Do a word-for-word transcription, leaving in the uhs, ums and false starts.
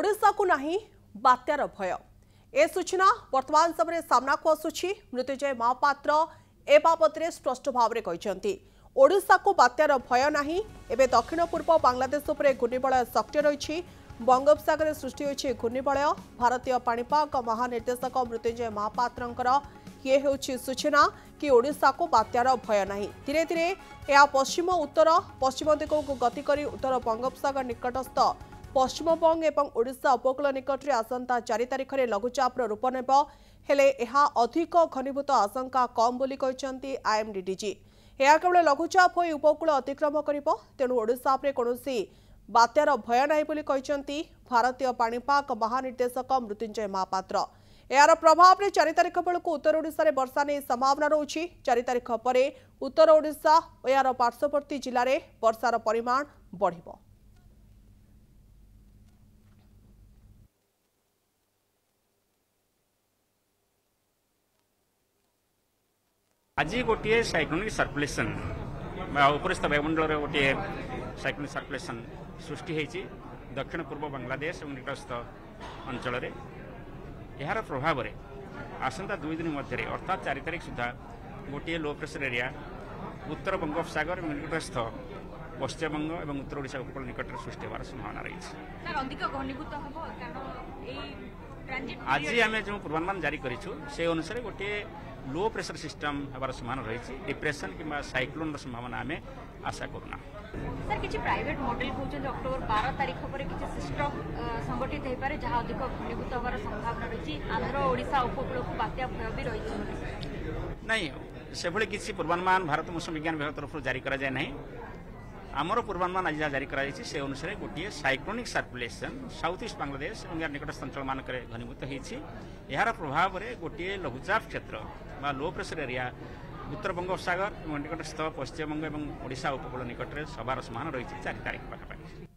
ओडिशा को नाही बात्यार भय ए सूचना वर्तमान समय सामना को आसुछि। मृत्युंजय महापात्र ए बाबतरे स्पष्ट भाव में कहते ओडिशा को बात्यार भय नाही। एबे दक्षिण पूर्व बांग्लादेश उपरे घूर्णिबलय सक्रिय रही। बंगोपसागर सृष्टि होछि घूर्णिबलय। भारतीय पाणीपाग महानिर्देशक मृत्युंजय महापात्र ये होछि सूचना कि ओडिशा को बात्यार भय नाही। धीरे धीरे यह पश्चिम उत्तर पश्चिम दिगक गति करी उत्तर बंगोपसागर निकटस्थ पश्चिमबंग एवं ओडिशा उपकूल निकटरे आसंता चार तारिख में लघुचापर रूप नेब। हेले एहा अधिक घनीभूत आशंका कम बोली कहछन्ती आईएमडी डीजी। यह केवल लघुचाप होई उपकूल अतिक्रम करिबो। तेणु ओडिशा पर कोनोसी बात्यार भय नाही बोली कहछन्ती भारतीय पाणीपाग महानिर्देशक मृत्युंजय महापात्र। यार प्रभाव में चार तारिख बेलू उत्तर ओडिशा रे वर्षा नहीं संभावना रोची। चार तारिख पर उत्तर ओडिशा और यार पार्श्ववर्ती जिले में वर्षार परिमाण बढ़िबो। आज गोटे साइक्लोनिक सर्कुलेशन उपरिस्थ वायुमंडल गोटे साइक्लोनिक सर्कुलेशन सृष्टि होती दक्षिण पूर्व बांग्लादेश और निकटस्थ अंचल यार प्रभाव में आसंता दुई दिन मध्य अर्थात चार तारिख सुधा गोटे लो प्रेसर एरिया उत्तर बंगोपसागर और निकटस्थ पश्चिमबंग और उत्तर ओडिशा उपकूल निकट सृष्टि होवार संभावना रही। आज आम जो पूर्वानुमान जारी करूँ से अनुसार गोटे लो प्रेशर सिस्टम हमारा संभावना रही। डिप्रेशन किंवा साइक्लोन संभावना आम आशा करना। सर किसी प्राइवेट मॉडल कहते अक्टोबर बारह तारिख पर किसी सिस्टम संगठित हो पाए जहाँ अधिक घनीभूत होवार संभावना रही। आंध्र ओडिशा उपकूल को बात्या भय भी रही नहीं से किसी पूर्वानुमान भारत मौसम विज्ञान विभाग तरफ जारी कराए ना। आमर पूर्वानुमान आज जहाँ जारी कर अनुसार गोटे cyclonic circulation south east Bangladesh और यार निकटस्थ अंचल मानक घनीभूत होती। यार प्रभाव में गोटे लघुचाप क्षेत्र बा लो प्रेसर एरिया उत्तर बंगोपसागर निकटस्थ पश्चिमबंग और ओडिशा उपकूल निकट में सवार समान रही चार तारिख पाखापाखि।